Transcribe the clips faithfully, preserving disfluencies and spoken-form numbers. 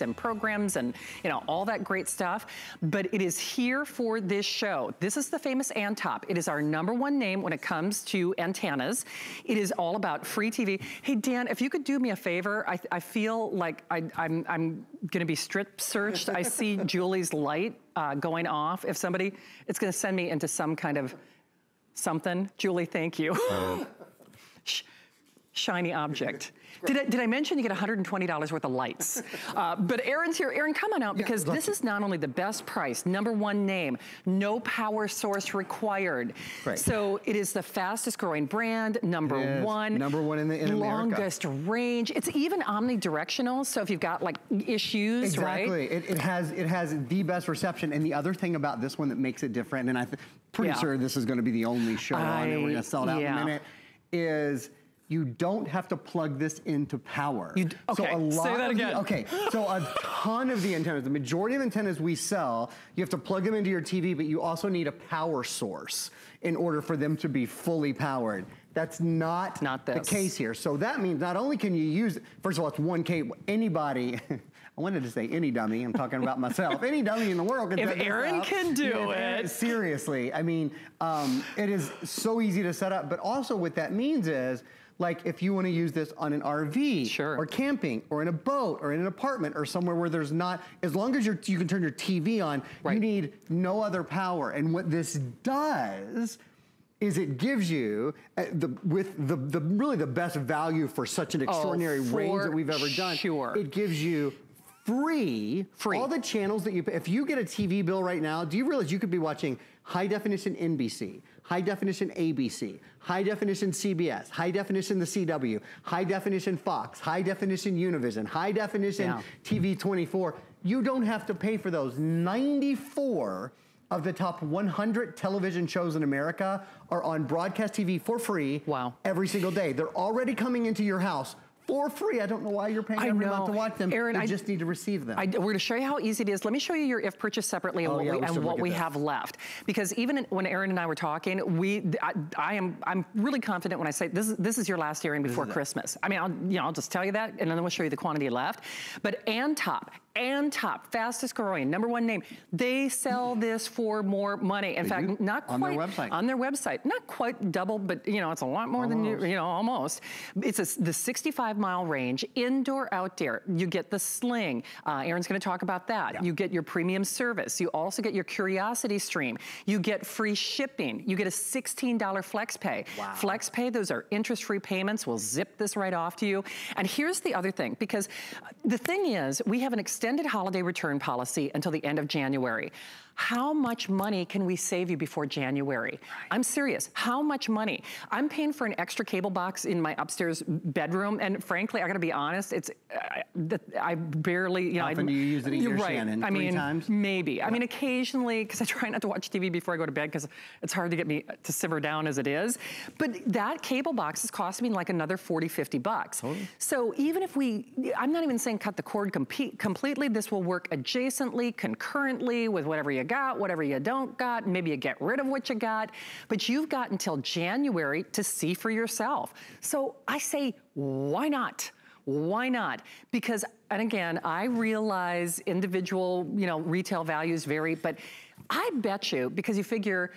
and programs and, you know, all that great stuff. But it is here for this show. This is the famous Antop. It is our number one name when it comes to antennas. It is all about free T V. Hey, Dan, if you could do me a favor, I, I feel like I, I'm, I'm gonna be strip searched. I see Julie's light uh, going off. If somebody, it's gonna send me into some kind of something. Julie, thank you. Um. Sh shiny object. Did I, did I mention you get one hundred twenty dollars worth of lights? Uh, but Aaron's here. Aaron, come on out, because yeah, this is not only the best price, number one name, no power source required. Right. So it is the fastest growing brand, number yes, one. Number one in the in longest America. range. It's even omnidirectional, so if you've got like issues, exactly. right? Exactly. It, it, has, it has the best reception. And the other thing about this one that makes it different, and I'm pretty yeah. sure this is gonna be the only show I, on it, we're gonna sell it out yeah. in a minute, is you don't have to plug this into power. You, okay, so a lot say that again. The, okay, so a ton of the antennas, the majority of antennas we sell, you have to plug them into your T V, but you also need a power source in order for them to be fully powered. That's not, not the case here. So that means not only can you use, first of all, it's one cable, anybody, I wanted to say any dummy, I'm talking about myself, any dummy in the world can do it. If Aaron can do it. Seriously, I mean, um, it is so easy to set up, but also what that means is, like if you want to use this on an R V sure. or camping or in a boat or in an apartment or somewhere where there's not, as long as you're, you can turn your T V on, right. you need no other power. And what this does is it gives you uh, the with the, the really the best value for such an extraordinary oh, range that we've ever done. Sure. It gives you free, free all the channels that you pay. If you get a T V bill right now, do you realize you could be watching high definition N B C, high definition A B C, high definition C B S, high definition The C W, high definition Fox, high definition Univision, high definition yeah. T V twenty-four. You don't have to pay for those. ninety-four of the top one hundred television shows in America are on broadcast T V for free wow. every single day. They're already coming into your house for free. I don't know why you're paying I every know. month to watch them. Aaron, you I just need to receive them. I, we're going to show you how easy it is. Let me show you your if purchase separately and oh, what, yeah, we, and what we have left. Because even in, when Aaron and I were talking, we I, I am I'm really confident when I say this is this is your last Aaron before Christmas. It. I mean, I'll you know I'll just tell you that, and then we'll show you the quantity left. But Antop. Antop, fastest growing, number one name. They sell this for more money. In they fact, not quite. On their website. On their website. Not quite double, but you know, it's a lot more almost. than, you know, almost. It's a, the sixty-five mile range, indoor, outdoor. You get the Sling. Uh, Aaron's gonna talk about that. Yeah. You get your premium service. You also get your Curiosity Stream. You get free shipping. You get a sixteen dollar Flex Pay. Wow. Flex Pay, those are interest-free payments. We'll zip this right off to you. And here's the other thing, because the thing is, we have an extensive extended holiday return policy until the end of January. How much money can we save you before January? Right. I'm serious, how much money? I'm paying for an extra cable box in my upstairs bedroom, and frankly, I gotta be honest, it's, I, I barely, you know. How often do you use it in your right. Shannon? I Three mean, times? Maybe, yeah. I mean, occasionally, because I try not to watch T V before I go to bed, because it's hard to get me to simmer down as it is. But that cable box is costing me like another forty, fifty bucks. Totally. So even if we, I'm not even saying cut the cord compete, completely, this will work adjacently, concurrently, with whatever you got, whatever you don't got, maybe you get rid of what you got, but you've got until January to see for yourself. So I say, why not? Why not? Because, and again, I realize individual, you know, retail values vary, but I bet you, because you figure,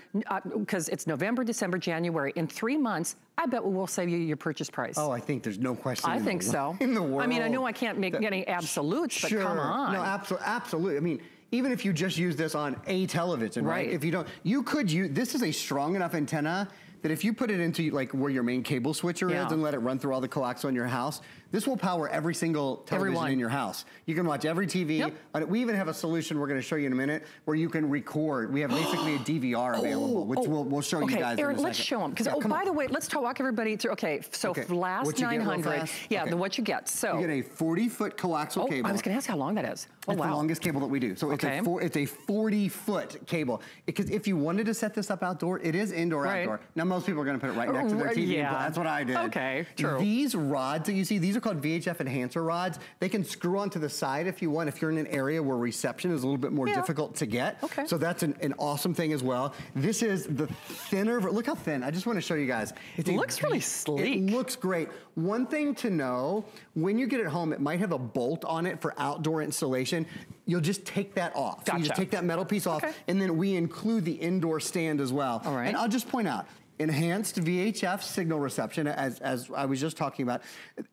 because uh, it's November, December, January, in three months, I bet we will save you your purchase price. Oh, I think there's no question. I think so. In the world. I mean, I know I can't make the, any absolutes, but sure. come on. No, abso- absolutely. I mean, even if you just use this on a television, right? right? If you don't, you could use, this is a strong enough antenna that if you put it into like where your main cable switcher yeah. is and let it run through all the coaxial in your house, this will power every single television Everyone. in your house. You can watch every T V. Yep. We even have a solution we're gonna show you in a minute where you can record. We have basically a D V R available, oh, which oh. We'll, we'll show okay. you guys Aaron, in a let's second. show them. Because, yeah, oh, by on. the way, let's talk everybody through. Okay, so okay. last nine hundred. Yeah, okay. the what you get, so. You get a forty foot coaxial oh, cable. I was gonna ask how long that is. Oh, it's wow. the longest cable that we do. So okay. it's a forty foot cable. Because if you wanted to set this up outdoor, it is indoor, right. outdoor. Now, most people are going to put it right next to their T V. Yeah. That's what I did. Okay, true. These rods that you see, these are called V H F enhancer rods. They can screw onto the side if you want, if you're in an area where reception is a little bit more yeah. difficult to get. Okay. So that's an, an awesome thing as well. This is the thinner, look how thin. I just want to show you guys. It, it looks really sleek. It looks great. One thing to know, when you get it home, it might have a bolt on it for outdoor installation. You'll just take that off. Gotcha. So you just take that metal piece off, okay. and then we include the indoor stand as well. All right. And I'll just point out, enhanced V H F signal reception, as, as I was just talking about.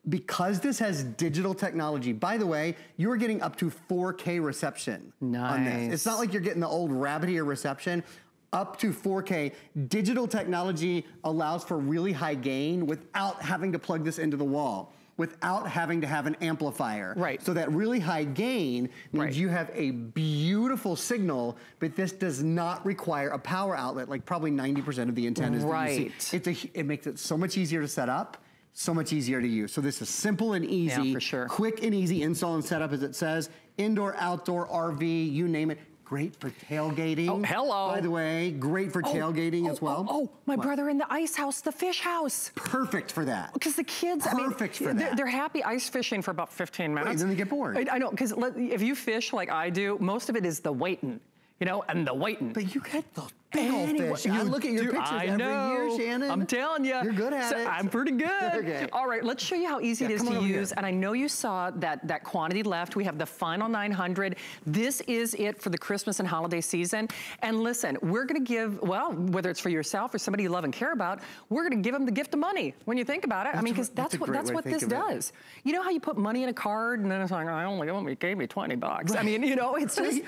Because this has digital technology, by the way, you're getting up to four K reception nice. On this. It's not like you're getting the old rabbit ear reception. Up to four K. Digital technology allows for really high gain without having to plug this into the wall, without having to have an amplifier. Right. So that really high gain means right. you have a beautiful signal, but this does not require a power outlet, like probably ninety percent of the antennas right. that you see. It's a, it makes it so much easier to set up, so much easier to use. So this is simple and easy. Yeah, for sure. Quick and easy install and setup, as it says. Indoor, outdoor, R V, you name it. Great for tailgating. Oh, hello. By the way, great for oh, tailgating oh, as well. Oh, oh my what? brother in the ice house, the fish house. Perfect for that. Because the kids, Perfect I mean, for they're, that. they're happy ice fishing for about fifteen minutes. Wait, then they get bored. I, I know, because if you fish like I do, most of it is the waiting, you know, and the waiting. But you get the big old anyway, fish. You I look at your do, pictures I every know. year, Shannon. I'm telling you. You're good at so it. I'm pretty good. Okay. All right, let's show you how easy yeah, it is to use. Here. And I know you saw that, that quantity left. We have the final nine hundred. This is it for the Christmas and holiday season. And listen, we're gonna give, well, whether it's for yourself or somebody you love and care about, we're gonna give them the gift of money when you think about it. That's I mean, because that's, that's what that's what this does. It. You know how you put money in a card and then it's like, I only, only gave me twenty bucks. Right. I mean, you know, it's just,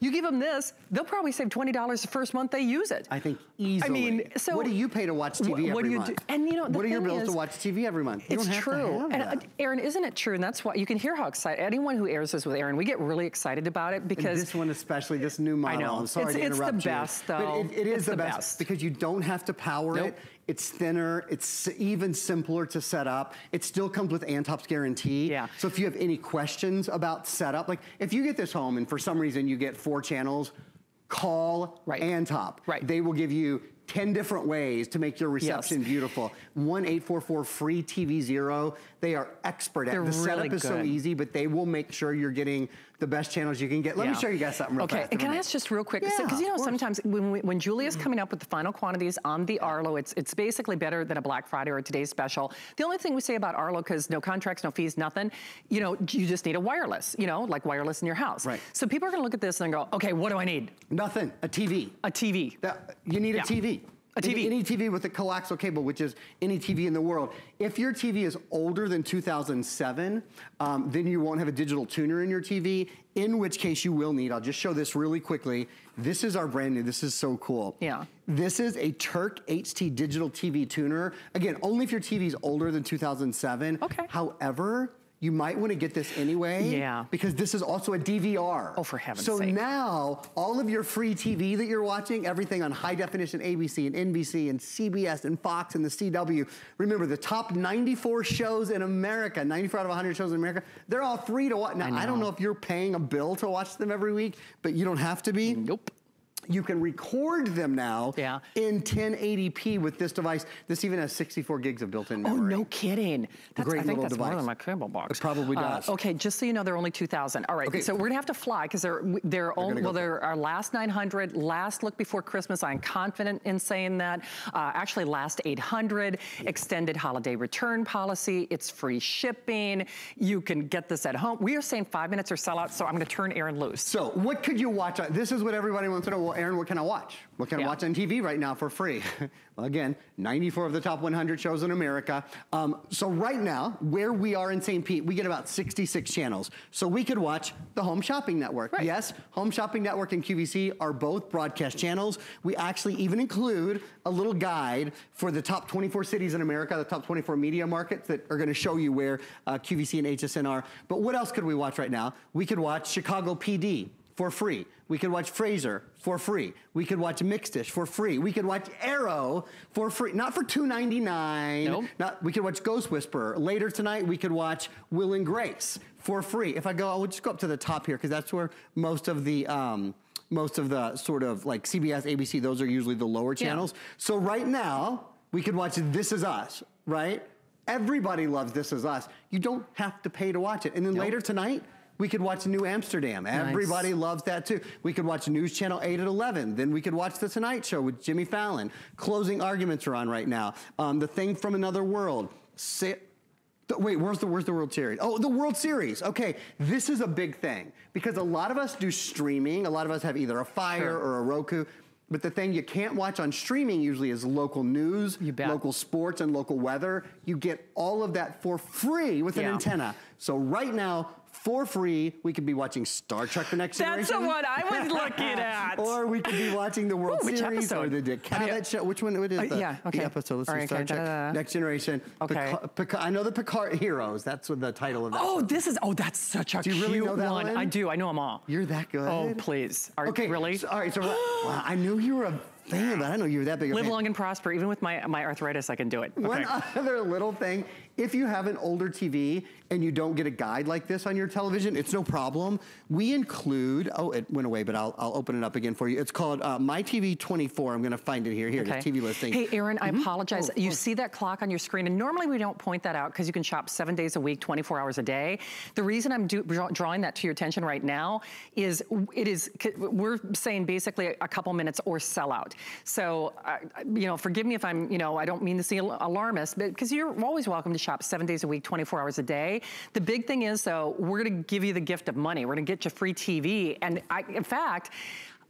you give them this, they'll probably save twenty dollars the first month they use it. I think easily. I mean, so what do you pay to watch T V what every do you month? Do, and you know, the what are your bills is, to watch T V every month? You it's don't have true. To have and that. Aaron, isn't it true? And that's why you can hear how excited anyone who airs this with Aaron. We get really excited about it because and this one, especially this new model. I know. I'm sorry it's, to it's interrupt the you, best, though. But it, it is it's the, the best, best because you don't have to power nope. it. It's thinner, it's even simpler to set up. It still comes with Antop's guarantee. Yeah. So if you have any questions about setup, like if you get this home and for some reason you get four channels, call right. Antop. Right. They will give you ten different ways to make your reception yes. beautiful. one eight four four free T V zero. They are expert at it. The really setup is good. So easy, but they will make sure you're getting the best channels you can get. Let yeah. me show you guys something real okay. fast. Okay, can I ask just real quick? Because yeah, you know sometimes when, we, when Julia's coming up with the final quantities on the Arlo, it's it's basically better than a Black Friday or a today's special. The only thing we say about Arlo, because no contracts, no fees, nothing, you know, you just need a wireless, you know, like wireless in your house. Right. So people are gonna look at this and go, okay, what do I need? Nothing, a T V. A T V. That, you need yeah. a T V. A T V. Any, any T V with a coaxial cable, which is any T V in the world. If your T V is older than two thousand seven, um, then you won't have a digital tuner in your T V, in which case you will need, I'll just show this really quickly. This is our brand new, this is so cool. Yeah. This is a Turk H T digital T V tuner. Again, only if your T V is older than two thousand seven. Okay. However, you might want to get this anyway, yeah. because this is also a D V R. Oh, for heaven's sake. So now, all of your free T V that you're watching, everything on high definition A B C and N B C and C B S and Fox and the C W, remember the top ninety-four shows in America, ninety-four out of one hundred shows in America, they're all free to watch. Now, I know. I don't know if you're paying a bill to watch them every week, but you don't have to be. Nope. You can record them now yeah. in ten eighty p with this device. This even has sixty-four gigs of built-in memory. Oh, no kidding. That's, Great I think that's device. More than my cable box. It probably does. Uh, okay, just so you know, they're only two thousand. All right, okay. So we're gonna have to fly because they're, they're, they're, only, well, they're our last nine hundred, last look before Christmas. I'm confident in saying that. Uh, actually, last eight hundred, extended holiday return policy. It's free shipping. You can get this at home. We are saying five minutes or sell out, so I'm gonna turn Aaron loose. So what could you watch? This is what everybody wants to know. Well, Aaron, what can I watch? What can yeah. I watch on T V right now for free? Well, again, ninety-four of the top one hundred shows in America. Um, so right now, where we are in Saint Pete, we get about sixty-six channels. So we could watch the Home Shopping Network. Right. Yes, Home Shopping Network and Q V C are both broadcast channels. We actually even include a little guide for the top twenty-four cities in America, the top twenty-four media markets that are gonna show you where uh, Q V C and H S N are. But what else could we watch right now? We could watch Chicago P D for free. We could watch Frasier for free. We could watch Mixed-ish for free. We could watch Arrow for free. Not for two ninety-nine. Nope. Not, we could watch Ghost Whisperer. Later tonight, we could watch Will and Grace for free. If I go, I will just go up to the top here because that's where most of the... Um, most of the sort of like C B S, A B C, those are usually the lower channels. Yeah. So right now, We could watch This Is Us, right? Everybody loves This Is Us. You don't have to pay to watch it. And then nope. later tonight, we could watch New Amsterdam. Everybody nice. Loves that too. We could watch News Channel eight at eleven. Then we could watch The Tonight Show with Jimmy Fallon. Closing Arguments are on right now. Um, the Thing from Another World. Say, the, wait, where's the, where's the World Series? Oh, the World Series. Okay, this is a big thing. Because a lot of us do streaming. A lot of us have either a Fire sure. or a Roku. But the thing you can't watch on streaming usually is local news, local sports, and local weather. You get all of that for free with yeah. an antenna. So right now, for free, we could be watching Star Trek The Next Generation. That's the one I was looking at. Or we could be watching the World Ooh, Series episode? Or the Dick Cavett yeah. show. Which one it is uh, the, yeah, okay. the episode? Let's All see, right, Star okay, Trek da, da. Next Generation. Okay. Pica Pica I know the Picard Heroes. That's what the title of that Oh, one. This is, oh, that's such a do you cute really know that one. one. I do, I know them all. You're that good? Oh, please. Are, okay, really? So, all right, so wow, I knew you were a fan, but I didn't know you were that big a fan. Live long and prosper. Even with my, my arthritis, I can do it. Okay. One other little thing. If you have an older T V and you don't get a guide like this on your television, it's no problem. We include, oh, it went away, but I'll, I'll open it up again for you. It's called uh, My T V twenty-four. I'm gonna find it here, here, okay. T V listing. Hey, Aaron, mm-hmm. I apologize. Oh, you oh. see that clock on your screen, and normally we don't point that out because you can shop seven days a week, twenty-four hours a day. The reason I'm do, draw, drawing that to your attention right now is it is, we're saying basically a couple minutes or sell out. So, uh, you know, forgive me if I'm, you know, I don't mean to seem alarmist, but because you're always welcome to shop seven days a week, twenty-four hours a day. The big thing is though, we're gonna give you the gift of money. We're gonna get you free T V. And I, in fact,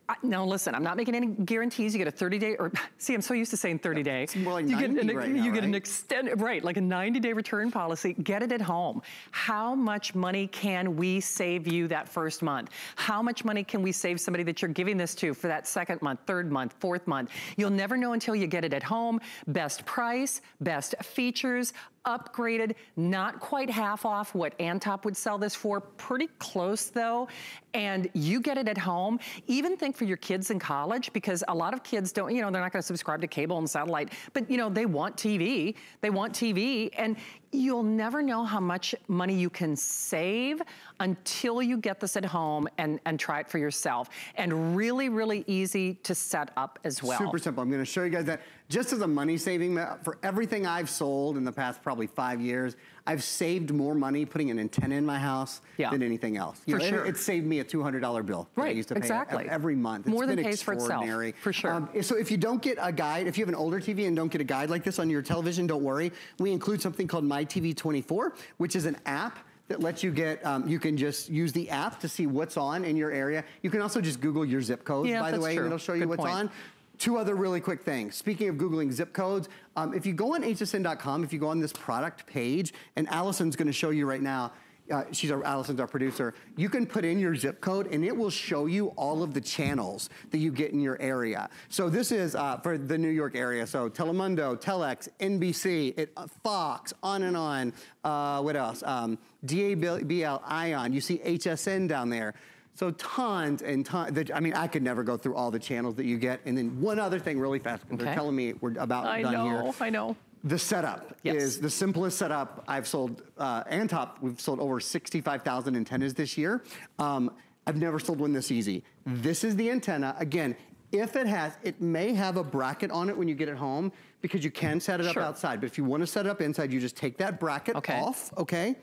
I, now listen, I'm not making any guarantees. You get a thirty day, or see, I'm so used to saying thirty day. It's more like you ninety get an, right You now, get right? an extended, right, like a ninety day return policy. Get it at home. How much money can we save you that first month? How much money can we save somebody that you're giving this to for that second month, third month, fourth month? You'll never know until you get it at home. Best price, best features, upgraded, not quite half off what Antop would sell this for, pretty close though, and you get it at home. Even think for your kids in college, because a lot of kids don't, you know, they're not gonna subscribe to cable and satellite, but you know, they want T V, they want T V, and you'll never know how much money you can save until you get this at home and, and try it for yourself. And really, really easy to set up as well. Super simple. I'm gonna show you guys that. Just as a money saving, for everything I've sold in the past probably five years, I've saved more money putting an antenna in my house yeah. than anything else. You for know, sure. It, it saved me a two hundred dollar bill that right. I used to pay exactly. every month. It's more than pays for itself, for sure. Um, so if you don't get a guide, if you have an older T V and don't get a guide like this on your television, don't worry. We include something called My T V twenty-four, which is an app that lets you get, um, you can just use the app to see what's on in your area. You can also just Google your zip code, yeah, by the way, true. and it'll show Good you what's point. on. Two other really quick things. Speaking of Googling zip codes, um, if you go on H S N dot com, if you go on this product page, and Allison's gonna show you right now, uh, she's our, Allison's our producer, you can put in your zip code and it will show you all of the channels that you get in your area. So this is uh, for the New York area, so Telemundo, Telex, N B C, it, uh, Fox, on and on, uh, what else? Um, D A B L, ION, you see H S N down there. So tons and tons, the, I mean, I could never go through all the channels that you get. And then one other thing really fast, because okay. they're telling me we're about I done know, here. I know, I know. The setup yes. is the simplest setup I've sold. Uh, Antop, we've sold over sixty-five thousand antennas this year. Um, I've never sold one this easy. This is the antenna. Again, if it has, it may have a bracket on it when you get it home, because you can set it up sure. outside. But if you want to set it up inside, you just take that bracket okay. off, okay?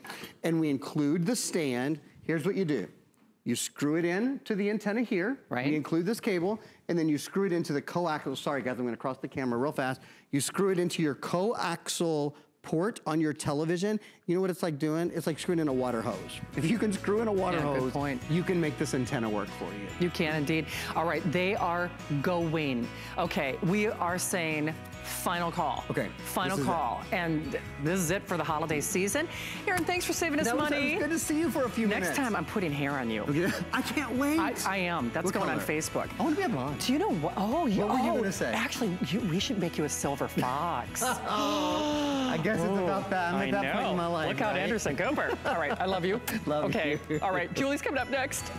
And we include the stand. Here's what you do. You screw it in to the antenna here. Right. You include this cable, and then you screw it into the coaxial. Sorry, guys, I'm going to cross the camera real fast. You screw it into your coaxial port on your television. You know what it's like doing? It's like screwing in a water hose. If you can screw in a water yeah, hose, good point. You can make this antenna work for you. You can indeed. All right, they are going. Okay, we are saying final call. Okay. Final call. It. And this is it for the holiday season. Aaron, thanks for saving us that was, money. That was good to see you for a few Next minutes. Next time I'm putting hair on you. Okay. I can't wait. I, I am. That's what going color? on Facebook. I want to be a blonde. Do you know what? Oh, you, what were you oh, going to say? Actually, you, we should make you a silver fox. oh, I guess oh, it's about that. I'm at that point in my life. Look out, right? Anderson Cooper. All right. I love you. Love okay. you. Okay. All right. Julie's coming up next.